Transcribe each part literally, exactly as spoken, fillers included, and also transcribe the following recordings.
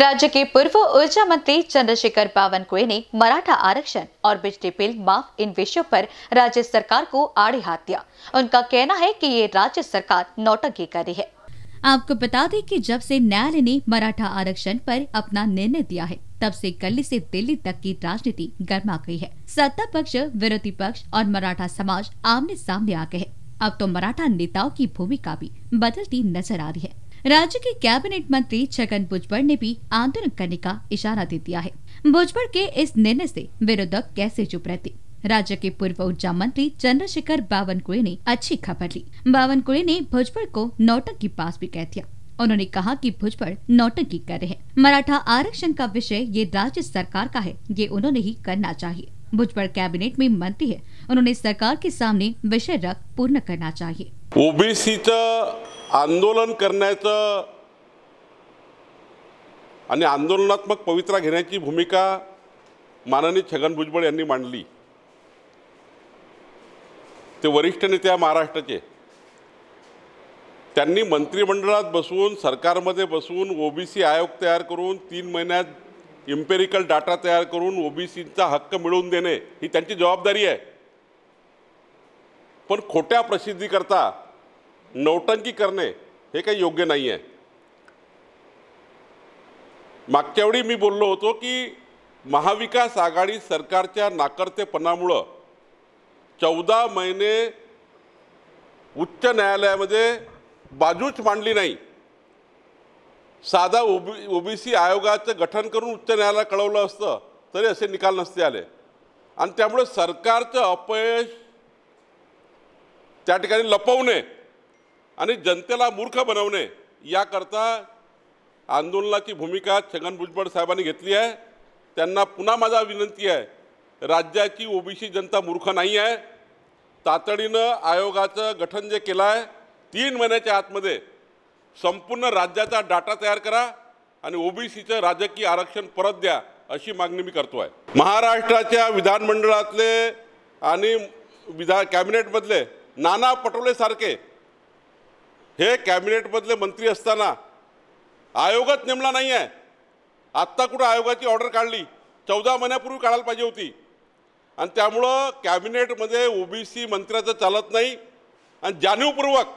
राज्य के पूर्व ऊर्जा मंत्री चंद्रशेखर बावनकुळे ने मराठा आरक्षण और बिजली बिल माफ इन विषयों पर राज्य सरकार को आड़े हाथ दिया। उनका कहना है कि ये राज्य सरकार नौटंकी कर रही है। आपको बता दें कि जब से न्यायालय ने मराठा आरक्षण पर अपना निर्णय दिया है, तब से गली से दिल्ली तक की राजनीति गर्मा गई है। सत्ता पक्ष, विरोधी पक्ष और मराठा समाज आमने सामने आ गए हैं। अब तो मराठा नेताओं की भूमिका भी बदलती नजर आ रही है। राज्य के कैबिनेट मंत्री छगन भुजबळ ने भी आंदोलन करने का इशारा दे दिया है। भुजबळ के इस निर्णय से विरोधक कैसे चुप रहते। राज्य के पूर्व ऊर्जा मंत्री चंद्रशेखर बावनकुळे ने अच्छी खबर ली। बावनकुळे ने भुजबळ को नौटंकी पास भी कह दिया। उन्होंने कहा कि भुजबळ नौटंकी कर रहे हैं। मराठा आरक्षण का विषय ये राज्य सरकार का है, ये उन्होंने ही करना चाहिए। भुजबळ कैबिनेट में मंत्री है, उन्होंने सरकार के सामने विषय रख पूर्ण करना चाहिए। ओबीसीचं आंदोलन करण्याचं आणि आंदोलनात्मक पवित्रा घेण्याची भूमिका माननीय छगन भुजबळ यांनी मांडली। ते वरिष्ठ नेते महाराष्ट्राचे, त्यांनी मंत्रिमंडळात बसून सरकारमध्ये बसून ओबीसी आयोग तयार करून तीन महिन्यात एम्पेरिकल डाटा तयार करून ओबीसीचा हक्क मिळवून देणे ही त्यांची जबाबदारी आहे। पण खोट्या प्रसिद्धी करता नौटंकी करणे हे काही योग्य नाही आहे। मागच्या वेळी मी बोललो होतो की महाविकास आघाडी सरकारच्या नाकर्तेपणामुळे चौदह महीने उच्च न्यायालयामध्ये बाजूच मांडली नाही। साधा ओबी ओबीसी आयोगाचं गठन करून उच्च न्यायालयाला कळवलं असतं तरी असे निकाल नसते आले। आणि त्यामुळे सरकारचं अपयश त्या ठिकाणी लपवणे आणि जनतेला मूर्ख बनवणे याकरता आंदोलनाची भूमिका छगन भुजबळ साहेबांनी घेतली आहे। त्यांना पुन्हा माझा विनंती आहे, राज्याची ओबीसी जनता मूर्ख नाही आहे। तातडीनं आयोगाचं गठन जे केलं आहे तीन महिन्याच्या आतमध्ये संपूर्ण राज्याचा डाटा तयार करा आणि ओबीसीचं राजकीय आरक्षण परत द्या अशी मागणी मी करतो आहे। महाराष्ट्राच्या विधानमंडळातले आणि विधान कॅबिनेटमधले नाना पटोले सारखे हे कॅबिनेटमधले मंत्री असताना आयोगच नेमला नाही आहे। आत्ता कुठं आयोगाची ऑर्डर काढली, चौदा महिन्यापूर्वी काढायला पाहिजे होती। आणि त्यामुळं कॅबिनेटमध्ये ओबीसी मंत्र्याचं चालत नाही। आणि जाणीवपूर्वक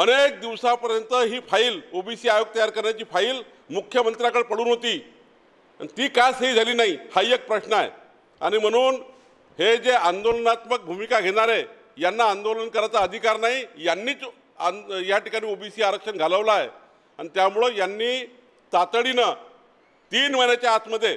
अनेक दिवसापर्यंत ही फाईल ओबीसी आयोग तयार करण्याची फाईल मुख्यमंत्र्याकडे पडून होती आणि ती का सही झाली नाही हा एक प्रश्न आहे। आणि म्हणून हे जे आंदोलनात्मक भूमिका घेणारे यांना आंदोलन करायचा अधिकार नाही। यांनीच या ठिकाणी ओबीसी आरक्षण घालवलं आहे आणि त्यामुळे यांनी तातडीनं तीन महिन्याच्या आतमध्ये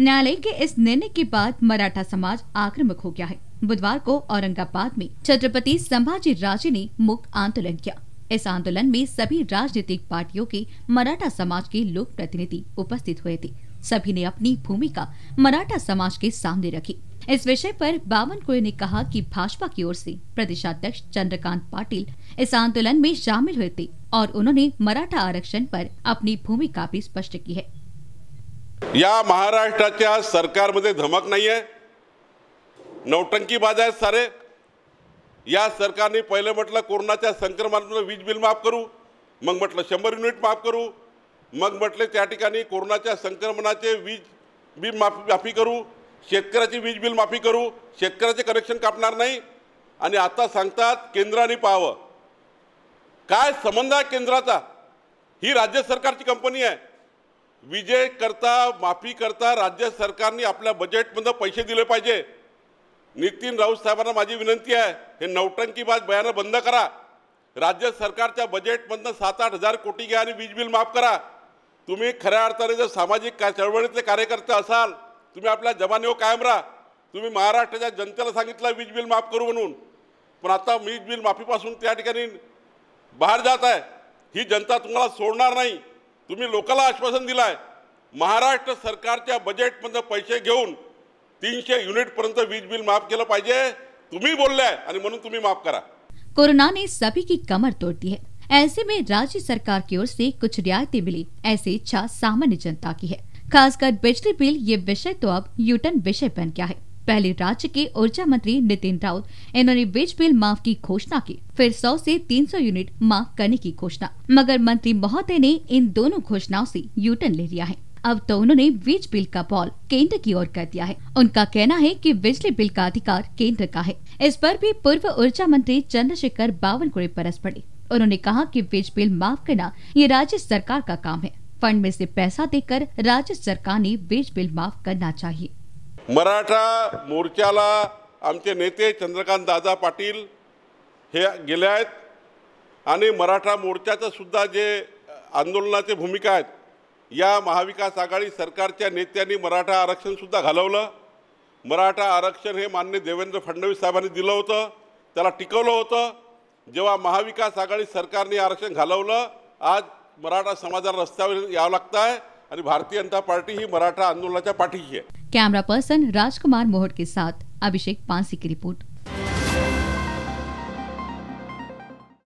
न्यायालय के इस निर्णय के बाद मराठा समाज आक्रामक हो गया है। बुधवार को औरंगाबाद में छत्रपति संभाजी राजे ने मुक्त आंदोलन किया। इस आंदोलन में सभी राजनीतिक पार्टियों के मराठा समाज के लोक प्रतिनिधि उपस्थित हुए थे। सभी ने अपनी भूमिका मराठा समाज के सामने रखी। इस विषय पर बावनकुळे ने कहा कि भाजपा की ओर से प्रदेशाध्यक्ष चंद्रकांत पाटिल इस आंदोलन में शामिल हुए थे और उन्होंने मराठा आरक्षण पर अपनी भूमिका भी स्पष्ट की है। या महाराष्ट्राच्या सरकारमध्ये धमक नाही आहे, नौटंकीबाज आहेत सारे। या सरकारने पहिले म्हटलं कोरोनाच्या संक्रमणामुळे वीज बिल माफ करू, मग म्हटलं शंभर युनिट माफ करू, मग म्हटले त्या ठिकाणी कोरोनाच्या संक्रमणाचे वीज बिल माफी करू, शेतकऱ्याची वीज बिल माफी करू, शेतकऱ्याचे कनेक्शन कापणार नाही। आणि आता सांगतात केंद्राने पाहावं। काय संबंध आहे केंद्राचा? ही राज्य सरकारची कंपनी आहे। विजय करता माफी करता राज्य सरकारने आपल्या बजेटमध्ये पैसे दिले पाहिजे। नितीन राऊत साहेबांना माझी विनंती आहे, हे नौटंकीबाज बयानं बंद करा। राज्य सरकारच्या बजेटमधनं सात आठ हजार कोटी घ्या आणि वीज बिल माफ करा। तुम्ही खऱ्या अर्थाने जर सामाजिक का चळवळीतले कार्यकर्ते असाल, तुम्ही आपल्या जबानीवर कायम राहा। तुम्ही महाराष्ट्राच्या जनतेला सांगितलं वीज बिल माफ करू म्हणून, पण आता वीज बिल माफीपासून त्या ठिकाणी बाहेर जात आहे। ही जनता तुम्हाला सोडणार नाही। तुम्ही लोकांना आश्वासन दिलं आहे, महाराष्ट्र सरकारच्या बजेटमधनं पैसे घेऊन तीनशे युनिटपर्यंत वीज बिल माफ केलं पाहिजे। तुम्ही बोललाय आणि म्हणून तुम्ही माफ करा। कोरोना ने सभी की कमर तोड़ दी है, ऐसे में राज्य सरकार की ओर से कुछ रियायतें मिली, ऐसी इच्छा सामान्य जनता की है। खासकर बिजली बिल ये विषय तो अब यूटर्न विषय बन गया है। पहले राज्य के ऊर्जा मंत्री नितिन राउत इन्होंने बिजली बिल माफ की घोषणा की, फिर सौ से तीन सौ यूनिट माफ करने की घोषणा। मगर मंत्री महोदय ने इन दोनों घोषणाओं से यूटर्न ले लिया है। अब तो उन्होंने बिजली बिल का बॉल केंद्र की ओर कर दिया है। उनका कहना है कि बिजली बिल का अधिकार केंद्र का है। इस पर भी पूर्व ऊर्जा मंत्री चंद्रशेखर बावनकुळे बरस पड़े। उन्होंने कहा कि बिजली बिल माफ करना ये राज्य सरकार का काम है। फंड में से पैसा देकर राज्य सरकार ने बिजली बिल माफ करना चाहिए। मराठा मोर्चाला आमचे नेते चंद्रकांत दादा पाटील हे गेले आहेत आणि मराठा मोर्चाचं सुद्धा जे आंदोलनाचे भूमिका आहेत या महाविकास आघाडी सरकारच्या नेत्यांनी मराठा आरक्षण सुद्धा घालवलं। मराठा आरक्षण हे माननीय देवेंद्र फडणवीस साहेबांनी दिलं होतं, त्याला टिकवलं होतं। जेव्हा महाविकास आघाडी सरकारने आरक्षण घालवलं आज मराठा समाजाला रस्त्यावर यावं लागतं आहे आणि भारतीय जनता पार्टी ही मराठा आंदोलनाच्या पाठीशी आहे। कैमरा पर्सन राजकुमार मोहट के साथ अभिषेक पांसी की रिपोर्ट।